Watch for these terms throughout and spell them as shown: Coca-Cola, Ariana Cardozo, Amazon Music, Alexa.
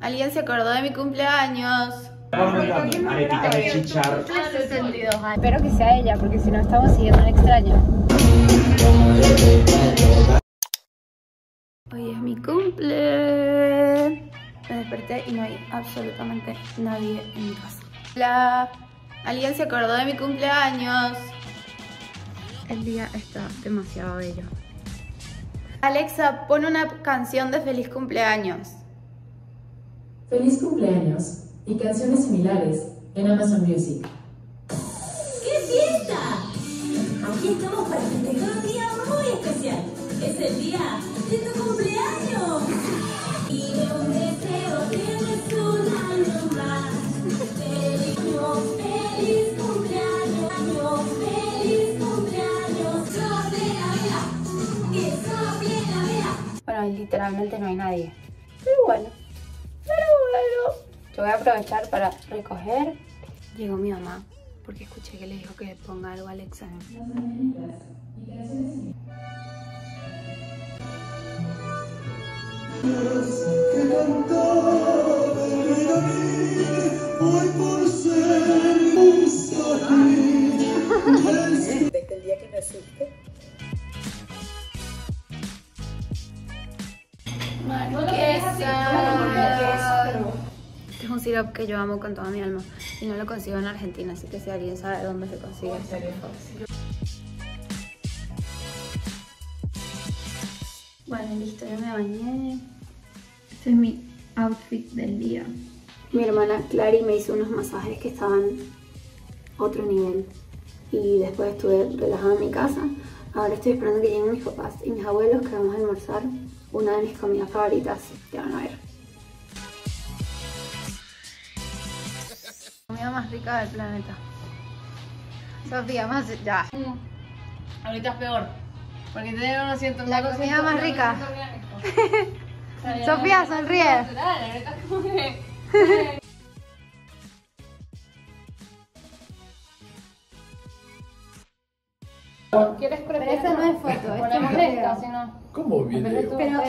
Alguien se acordó de mi cumpleaños. Arepita de chicharro. Espero que sea ella, porque si no estamos siguiendo un extraño. Hoy es mi cumple. Me desperté y no hay absolutamente nadie en mi casa. Hola. ¿Alguien se acordó de mi cumpleaños? El día está demasiado bello. Alexa, pon una canción de feliz cumpleaños. Feliz cumpleaños y canciones similares en Amazon Music. ¡Qué fiesta! Aquí estamos para festejar un día muy especial. Es el día de tu cumpleaños. Y de un deseo tienes un año más. ¡Feliz cumpleaños! Literalmente no hay nadie, pero bueno, yo voy a aprovechar para recoger. Llegó mi mamá porque escuché que le dijo que le ponga algo a Alexa. Desde el día que naciste. Este es un sirope que yo amo con toda mi alma y no lo consigo en Argentina, así que si alguien sabe dónde se consigue, bueno, listo, ya me bañé. Este es mi outfit del día. Mi hermana Clary me hizo unos masajes que estaban otro nivel y después estuve relajada en mi casa. Ahora estoy esperando que lleguen mis papás y mis abuelos, que vamos a almorzar una de mis comidas favoritas. Ya van a ver. La comida más rica del planeta. Sofía, más... ya. Ahorita es peor. Porque te no siento... La comida más rica. Sofía, sonríe. ¿Quieres preparar? Pero esa no es foto, es que molesta, si no. ¿Cómo video? Pero...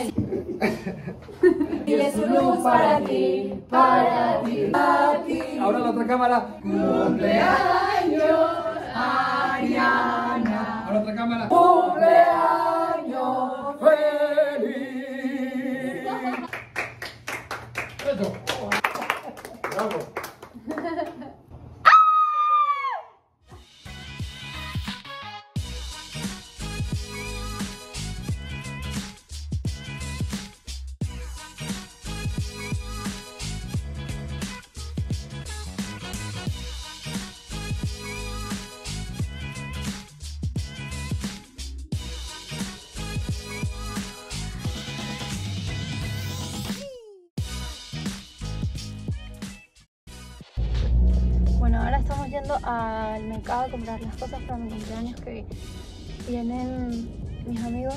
Y es un luz para ti, para ti, para ti. Ahora la otra cámara. Cumpleaños, Ariana. Ahora otra cámara. Cumpleaños feliz. Eso. Bravo. Estamos yendo al mercado a comprar las cosas para mi cumpleaños, que vienen mis amigos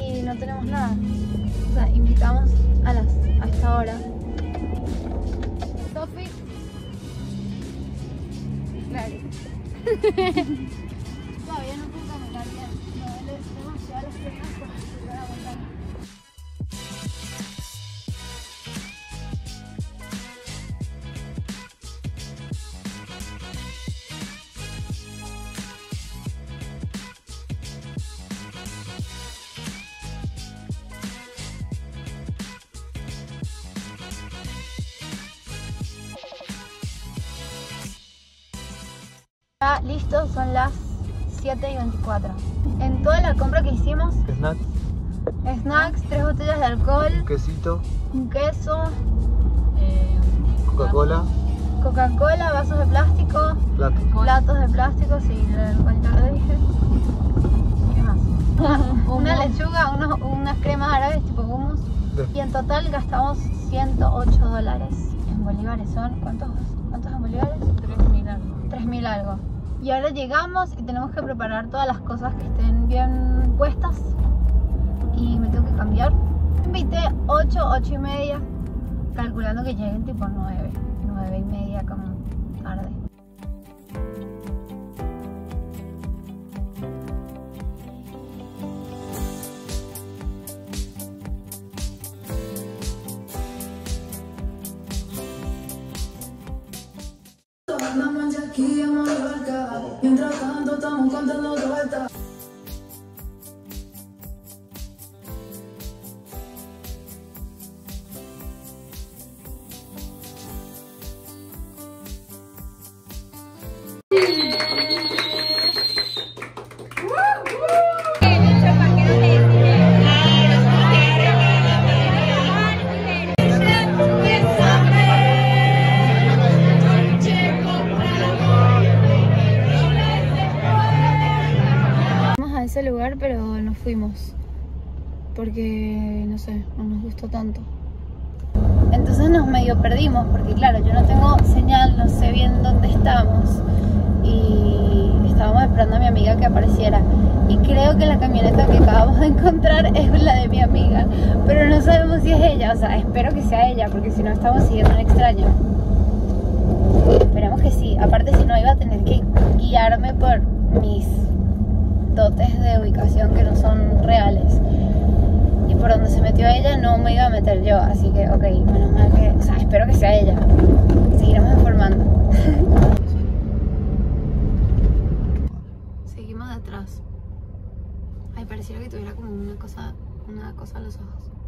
y no tenemos nada. O sea, invitamos a esta hora. Sofi, Clary. Todavía no puedo caminar bien. Me duele demasiado las piernas para volver a aguantar. Listo, son las 7:24. En toda la compra que hicimos, snacks, 3 botellas de alcohol, un quesito, un queso, Coca-Cola, vasos de plástico, platos de plástico, sí, ya lo dije. ¿Qué más? Una lechuga, unas cremas árabes tipo hummus. Y en total gastamos $108 en bolívares. Son ¿cuántos en bolívares? 3.000 algo. Y ahora llegamos y tenemos que preparar todas las cosas que estén bien puestas. Y me tengo que cambiar. Invité 8, 8:30, calculando que lleguen tipo 9, 9:30 como tarde. Una mancha aquí en Mallorca, mientras tanto estamos contando vueltas. Ese lugar, pero nos fuimos porque no sé, no nos gustó tanto, entonces nos medio perdimos porque claro, yo no tengo señal, no sé bien dónde estamos y estábamos esperando a mi amiga que apareciera y creo que la camioneta que acabamos de encontrar es la de mi amiga, pero no sabemos si es ella, o sea, espero que sea ella porque si no estamos siguiendo un extraño. Esperemos que sí, aparte si no iba a tener que guiarme por mis dotes de ubicación que no son reales y por donde se metió ella no me iba a meter yo, así que ok, menos mal que, o sea, espero que sea ella, seguiremos informando. Seguimos de atrás. Ay, pareciera que tuviera como una cosa en los ojos.